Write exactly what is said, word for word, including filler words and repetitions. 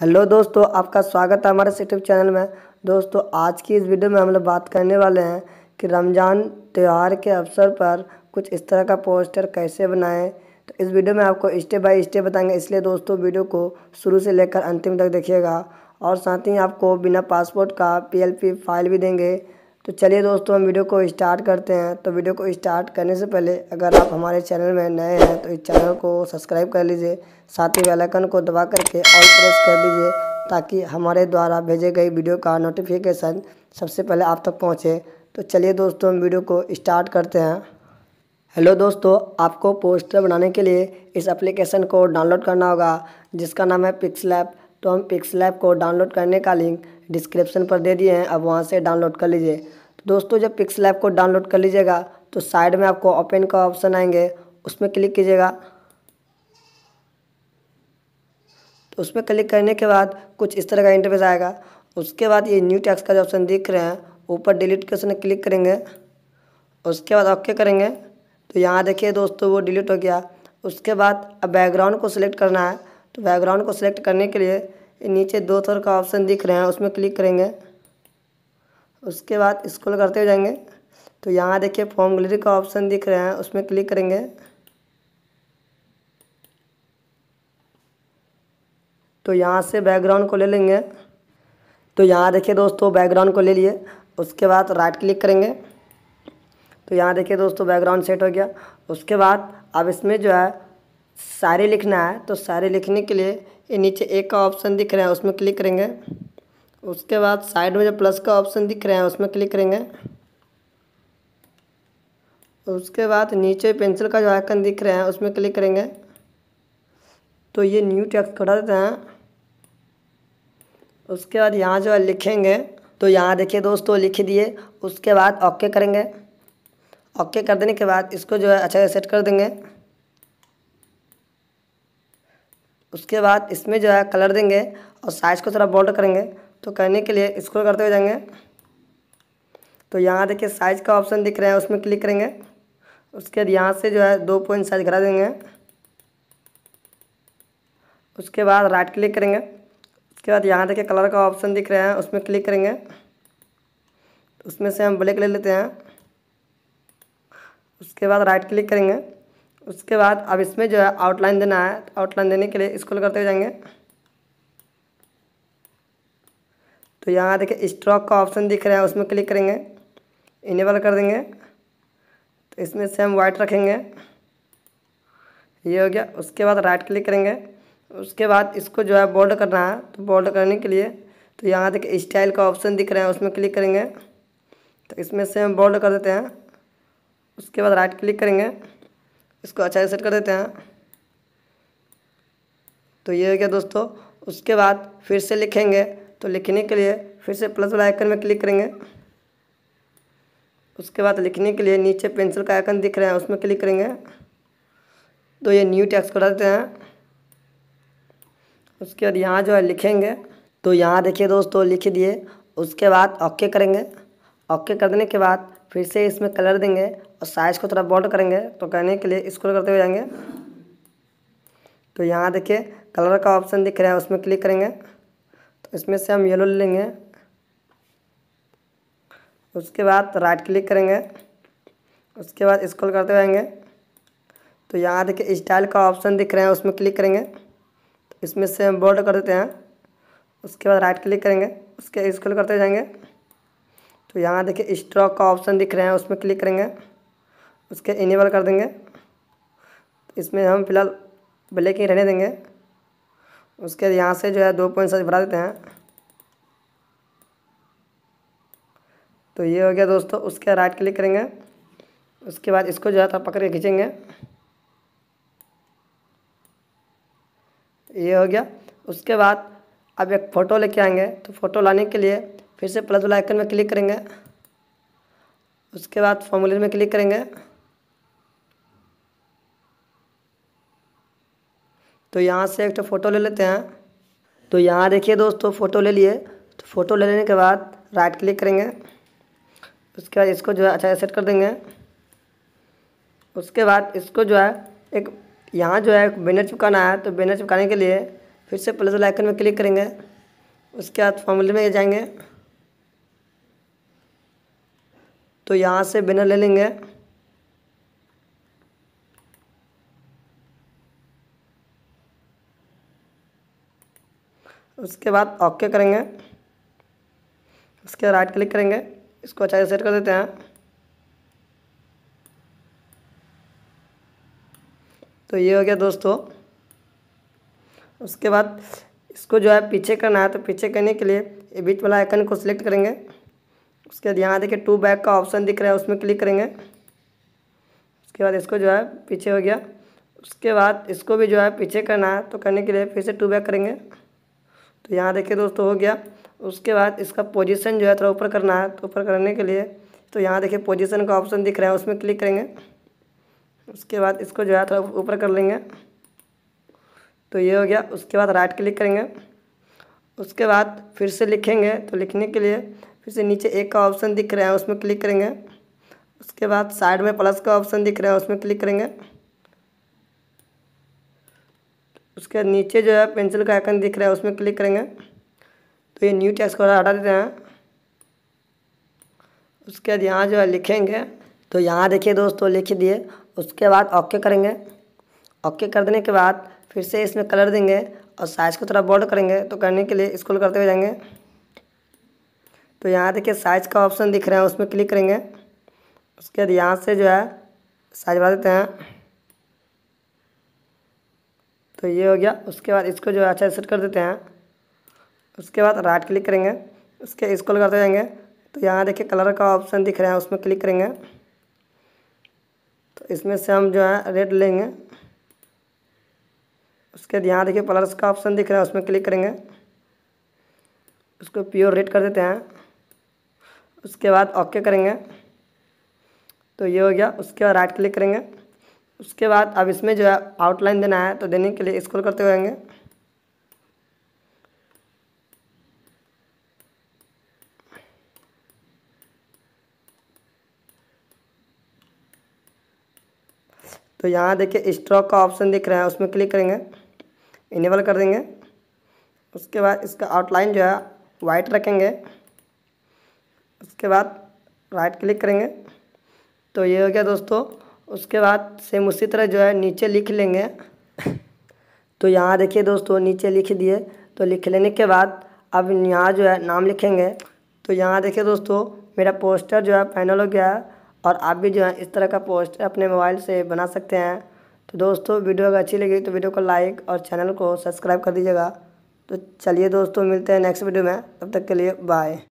Hello दोस्तों, आपका स्वागत है हमारे यूट्यूब चैनल में। दोस्तों, आज की इस वीडियो में हम लोग बात करने वाले हैं कि रमज़ान त्यौहार के अवसर पर कुछ इस तरह का पोस्टर कैसे बनाएं। तो इस वीडियो में आपको स्टेप बाय स्टेप बताएंगे, इसलिए दोस्तों वीडियो को शुरू से लेकर अंतिम तक देखिएगा। और साथ ही आपको बिना पासपोर्ट का पी एल पी फाइल भी देंगे। तो चलिए दोस्तों, हम वीडियो को स्टार्ट करते हैं। तो वीडियो को स्टार्ट करने से पहले अगर आप हमारे चैनल में नए हैं तो इस चैनल को सब्सक्राइब कर लीजिए, साथ ही बेल आइकन को दबा करके ऑल प्रेस कर दीजिए ताकि हमारे द्वारा भेजे गए वीडियो का नोटिफिकेशन सबसे पहले आप तक पहुंचे। तो चलिए दोस्तों, हम वीडियो को स्टार्ट करते हैं। हेलो दोस्तों, आपको पोस्टर बनाने के लिए इस एप्लीकेशन को डाउनलोड करना होगा जिसका नाम है पिक्सलैब। तो हम पिक्सलैब को डाउनलोड करने का लिंक डिस्क्रिप्शन पर दे दिए हैं, अब वहाँ से डाउनलोड कर लीजिए। तो दोस्तों, जब पिक्सलैब को डाउनलोड कर लीजिएगा तो साइड में आपको ओपन का ऑप्शन आएंगे, उसमें क्लिक कीजिएगा। तो उसमें क्लिक करने के बाद कुछ इस तरह का इंटरफेस आएगा। उसके बाद ये न्यू टेक्स्ट का जो ऑप्शन दिख रहे हैं, ऊपर डिलीट के ऑप्शन क्लिक करेंगे। उसके बाद ओके करेंगे तो यहाँ देखिए दोस्तों, वो डिलीट हो गया। उसके बाद अब बैकग्राउंड को सिलेक्ट करना है। तो बैकग्राउंड को सिलेक्ट करने के लिए नीचे दो थर का ऑप्शन दिख रहे हैं, उसमें क्लिक करेंगे। उसके बाद स्क्रॉल करते हुए जाएंगे तो यहाँ देखिए फॉर्म गैलरी का ऑप्शन दिख रहे हैं, उसमें क्लिक करेंगे। तो यहाँ से बैकग्राउंड को ले लेंगे। तो यहाँ देखिए दोस्तों, बैकग्राउंड को ले लिए। उसके बाद राइट क्लिक करेंगे तो यहाँ देखिए दोस्तों, बैकग्राउंड सेट हो गया। उसके बाद अब इसमें जो है सारे लिखना है। तो सारे लिखने के लिए ये नीचे एक का ऑप्शन दिख रहा है, उसमें क्लिक करेंगे। उसके बाद साइड में जो प्लस का ऑप्शन दिख रहा है, उसमें क्लिक करेंगे। उसके बाद नीचे पेंसिल का जो आइकन दिख रहा है, उसमें क्लिक करेंगे। तो ये न्यू टेक्स्ट हटा देते हैं। उसके बाद यहाँ जो है लिखेंगे, तो यहाँ देखिए दोस्तों लिख दिए। उसके बाद ओके करेंगे। ओके कर देने के बाद इसको जो है अच्छा से सेट कर देंगे। उसके बाद इसमें जो है कलर देंगे और साइज को थोड़ा बॉर्डर करेंगे। तो करने के लिए स्क्रॉल करते हुए जाएंगे तो यहाँ देखिए साइज का ऑप्शन दिख रहा है, उसमें क्लिक करेंगे। उसके बाद यहाँ से जो है दो पॉइंट साइज घटा देंगे। उसके बाद राइट क्लिक करेंगे। उसके बाद यहाँ देखिए कलर का ऑप्शन दिख रहा है, उसमें क्लिक करेंगे। उसमें से हम ब्लैक ले लेते हैं। उसके बाद राइट क्लिक करेंगे। उसके बाद अब इसमें जो है आउटलाइन देना है। तो आउटलाइन देने के लिए स्क्रॉल करते हुए जाएंगे तो यहाँ देखिए स्ट्रोक का ऑप्शन दिख रहा है, उसमें क्लिक करेंगे। इनेबल कर देंगे। तो इसमें से हम वाइट रखेंगे, ये हो गया। उसके बाद राइट क्लिक करेंगे। उसके बाद इसको जो है बोल्ड करना है। तो बोल्ड करने के लिए तो यहाँ देखिए स्टाइल का ऑप्शन दिख रहा है, उसमें क्लिक करेंगे। तो इसमें से हम बोल्ड कर देते हैं। उसके बाद राइट क्लिक करेंगे, इसको अच्छा से सेट कर देते हैं। तो ये हो गया दोस्तों। उसके बाद फिर से लिखेंगे तो लिखने के लिए फिर से प्लस वाला आइकन में क्लिक करेंगे। उसके बाद लिखने के लिए नीचे पेंसिल का आइकन दिख रहा है, उसमें क्लिक करेंगे। तो ये न्यू टेक्स्ट को डालते हैं। उसके बाद यहाँ जो है लिखेंगे तो यहाँ देखिए दोस्तों लिख दिए। उसके बाद ओके करेंगे। ओके कर देने के बाद फिर से इसमें कलर देंगे और साइज़ को थोड़ा बोल्ड करेंगे। तो करने के लिए स्क्रॉल करते हुए जाएंगे तो यहाँ देखिए कलर का ऑप्शन दिख रहा है, उसमें क्लिक करेंगे। तो इसमें से हम येलो ले लेंगे। उसके बाद राइट क्लिक करेंगे। उसके बाद स्क्रॉल करते हुए आएंगे तो यहाँ देखिए स्टाइल का ऑप्शन दिख रहा है, उसमें क्लिक करेंगे। तो इसमें से हम बोल्ड कर देते हैं। उसके बाद राइट क्लिक करेंगे। उसके स्क्रॉल करते हुए जाएंगे तो यहाँ देखिए स्ट्रोक का ऑप्शन दिख रहे हैं, उसमें क्लिक करेंगे। उसके इनेबल कर देंगे। इसमें हम फिलहाल ब्लैक ही रहने देंगे। उसके यहाँ से जो है दो पॉइंट साइज बढ़ा देते हैं। तो ये हो गया दोस्तों। उसके राइट क्लिक करेंगे। उसके बाद इसको जो है तो पकड़ के खींचेंगे, ये हो गया। उसके बाद अब एक फ़ोटो लेके आएंगे तो फ़ोटो लाने के लिए फिर से प्लस वाला आइकन में क्लिक करेंगे। उसके बाद फॉर्मूले में क्लिक करेंगे। तो यहाँ से एक तो फ़ोटो ले लेते हैं। तो यहाँ देखिए दोस्तों फ़ोटो ले लिए। तो फ़ोटो ले लेने के बाद राइट क्लिक करेंगे। उसके बाद इसको जो है अच्छा सेट कर देंगे। उसके बाद इसको जो है एक यहाँ जो है बैनर चिपकाना है। तो बैनर चिपकाने के लिए फिर से प्लस वाला आइकन में क्लिक करेंगे, उसके बाद फॉर्मूले में जाएंगे तो यहाँ से बैनर ले लेंगे। उसके बाद ओके करेंगे, उसके राइट क्लिक करेंगे, इसको अच्छा से सेट कर देते हैं। तो ये हो गया दोस्तों। उसके बाद इसको जो है पीछे करना है, तो पीछे करने के लिए ये बीच वाला आइकन को सिलेक्ट करेंगे, उसके बाद यहाँ देखिए टू बैक का ऑप्शन दिख रहा है, उसमें क्लिक करेंगे। उसके बाद इसको जो है पीछे हो गया। उसके बाद इसको भी जो है पीछे करना है, तो करने के लिए फिर से टू बैक करेंगे, तो यहाँ देखिए दोस्तों हो गया। उसके बाद इसका पोजीशन जो है थोड़ा ऊपर करना है, तो ऊपर करने के लिए तो यहाँ देखिए पोजीशन का ऑप्शन दिख रहा है, उसमें क्लिक करेंगे। उसके बाद इसको जो है थोड़ा ऊपर कर लेंगे, तो ये हो गया। उसके बाद राइट क्लिक करेंगे, उसके बाद फिर से लिखेंगे, तो लिखने के लिए फिर से नीचे एक का ऑप्शन दिख रहा है, उसमें क्लिक करेंगे। उसके बाद साइड में प्लस का ऑप्शन दिख रहा है, उसमें क्लिक करेंगे। उसके नीचे जो है पेंसिल का आइकन दिख रहा है, उसमें क्लिक करेंगे। तो ये न्यू टेक्स्ट को हटा देते हैं। उसके बाद यहाँ जो है लिखेंगे, तो यहाँ देखिए दोस्तों लिख दिए। उसके बाद ओके करेंगे, ओके कर देने के बाद फिर से इसमें कलर देंगे और साइज़ को थोड़ा बोल्ड करेंगे, तो करने के लिए स्क्रॉल करते हुए जाएंगे, तो यहाँ देखिए साइज़ का ऑप्शन दिख रहा है, उसमें क्लिक करेंगे। उसके बाद यहाँ से जो है साइज़ बढ़ा देते हैं, तो ये हो गया। उसके बाद इसको जो है अच्छा सेट कर देते हैं। उसके बाद राइट क्लिक करेंगे, उसके स्क्रॉल करते जाएंगे, तो यहाँ देखिए कलर का ऑप्शन दिख रहा है, उसमें क्लिक करेंगे। तो इसमें से हम जो है रेड लेंगे। उसके बाद यहाँ देखिए कलर्स का ऑप्शन दिख रहा है, उसमें क्लिक करेंगे, उसको प्योर रेड कर देते हैं। उसके बाद ओके करेंगे, तो ये हो गया। उसके बाद राइट क्लिक करेंगे, उसके बाद अब इसमें जो है आउटलाइन देना है, तो देने के लिए स्क्रॉल करते हुएंगे, तो यहाँ देखिए स्ट्रोक का ऑप्शन दिख रहा है, उसमें क्लिक करेंगे, इनेबल कर देंगे। उसके बाद इसका आउटलाइन जो है वाइट रखेंगे। उसके बाद राइट क्लिक करेंगे, तो ये हो गया दोस्तों। उसके बाद सेम उसी तरह जो है नीचे लिख लेंगे, तो यहाँ देखिए दोस्तों नीचे लिख दिए। तो लिख लेने के बाद अब यहाँ जो है नाम लिखेंगे, तो यहाँ देखिए दोस्तों मेरा पोस्टर जो है फाइनल हो गया है, और आप भी जो है इस तरह का पोस्टर अपने मोबाइल से बना सकते हैं। तो दोस्तों वीडियो अगर अच्छी लगी तो वीडियो को लाइक और चैनल को सब्सक्राइब कर दीजिएगा। तो चलिए दोस्तों मिलते हैं नेक्स्ट वीडियो में, तब तक के लिए बाय।